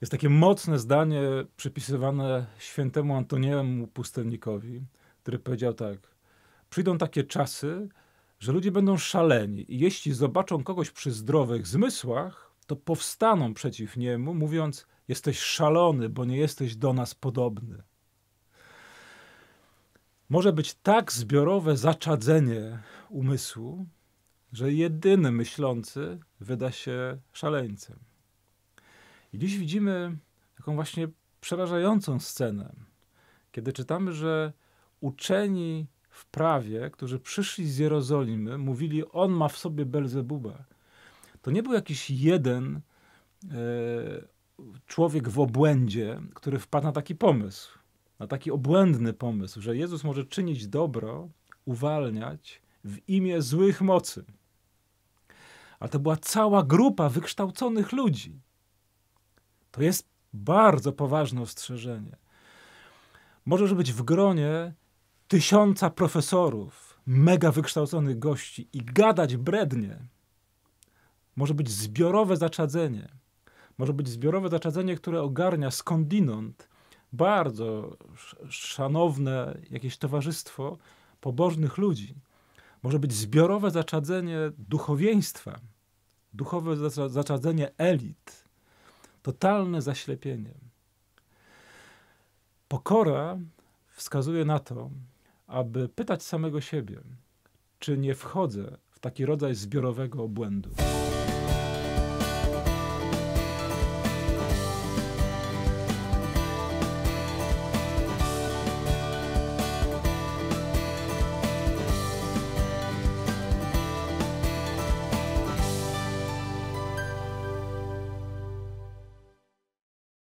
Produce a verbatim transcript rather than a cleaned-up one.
Jest takie mocne zdanie przypisywane świętemu Antoniemu Pustelnikowi, który powiedział tak: przyjdą takie czasy, że ludzie będą szaleni i jeśli zobaczą kogoś przy zdrowych zmysłach, to powstaną przeciw niemu, mówiąc: jesteś szalony, bo nie jesteś do nas podobny. Może być tak zbiorowe zaczadzenie umysłu, że jedyny myślący wyda się szaleńcem. I dziś widzimy taką właśnie przerażającą scenę, kiedy czytamy, że uczeni w prawie, którzy przyszli z Jerozolimy, mówili: on ma w sobie Belzebubę. To nie był jakiś jeden e, człowiek w obłędzie, który wpadł na taki pomysł, na taki obłędny pomysł, że Jezus może czynić dobro, uwalniać w imię złych mocy. Ale to była cała grupa wykształconych ludzi. To jest bardzo poważne ostrzeżenie. Możesz być w gronie tysiąca profesorów, mega wykształconych gości i gadać brednie. Może być zbiorowe zaczadzenie. Może być zbiorowe zaczadzenie, które ogarnia skądinąd bardzo szanowne jakieś towarzystwo pobożnych ludzi. Może być zbiorowe zaczadzenie duchowieństwa, duchowe zaczadzenie elit, totalne zaślepienie. Pokora wskazuje na to, aby pytać samego siebie, czy nie wchodzę w taki rodzaj zbiorowego obłędu.